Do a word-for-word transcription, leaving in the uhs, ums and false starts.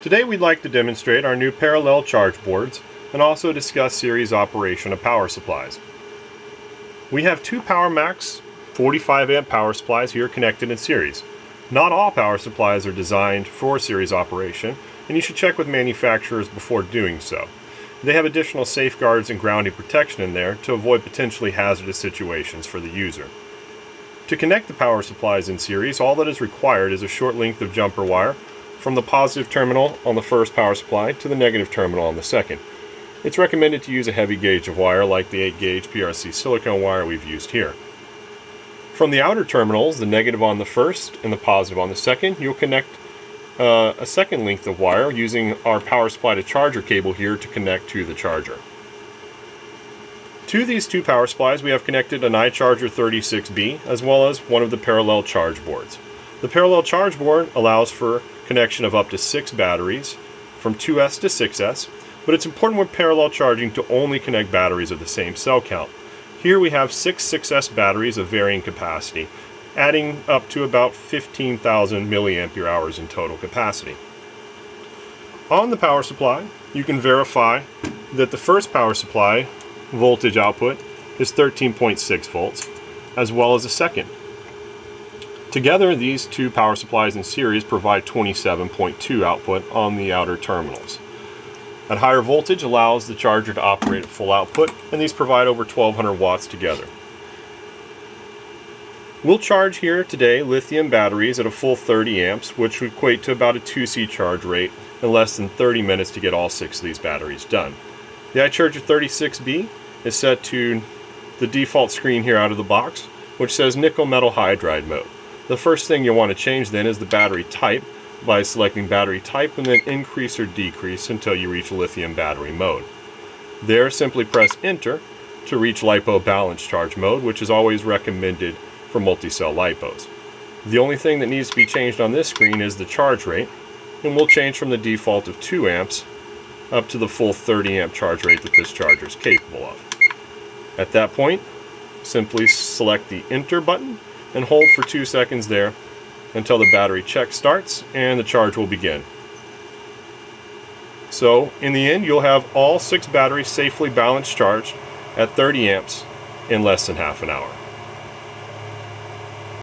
Today we'd like to demonstrate our new parallel charge boards and also discuss series operation of power supplies. We have two PowerMax forty-five amp power supplies here connected in series. Not all power supplies are designed for series operation, and you should check with manufacturers before doing so. They have additional safeguards and grounding protection in there to avoid potentially hazardous situations for the user. To connect the power supplies in series, all that is required is a short length of jumper wire from the positive terminal on the first power supply to the negative terminal on the second. It's recommended to use a heavy gauge of wire like the eight gauge P R C silicone wire we've used here. From the outer terminals, the negative on the first and the positive on the second, you'll connect uh, a second length of wire using our power supply to charger cable here to connect to the charger. To these two power supplies we have connected an iCharger thirty-six B as well as one of the parallel charge boards. The parallel charge board allows for connection of up to six batteries from two S to six S, but it's important with parallel charging to only connect batteries of the same cell count. Here we have six 6S batteries of varying capacity, adding up to about fifteen thousand milliampere hours in total capacity. On the power supply, you can verify that the first power supply voltage output is thirteen point six volts, as well as the second. Together, these two power supplies in series provide twenty-seven point two output on the outer terminals. A higher voltage allows the charger to operate at full output, and these provide over twelve hundred watts together. We'll charge here today lithium batteries at a full thirty amps, which would equate to about a two C charge rate in less than thirty minutes to get all six of these batteries done. The iCharger thirty-six B is set to the default screen here out of the box, which says nickel metal hydride mode. The first thing you'll want to change then is the battery type by selecting battery type and then increase or decrease until you reach lithium battery mode. There, simply press enter to reach LiPo balance charge mode, which is always recommended for multi-cell LiPos. The only thing that needs to be changed on this screen is the charge rate, and we'll change from the default of two amps up to the full thirty amp charge rate that this charger is capable of. At that point, simply select the enter button and hold for two seconds there until the battery check starts and the charge will begin. So in the end, you'll have all six batteries safely balanced charged at thirty amps in less than half an hour.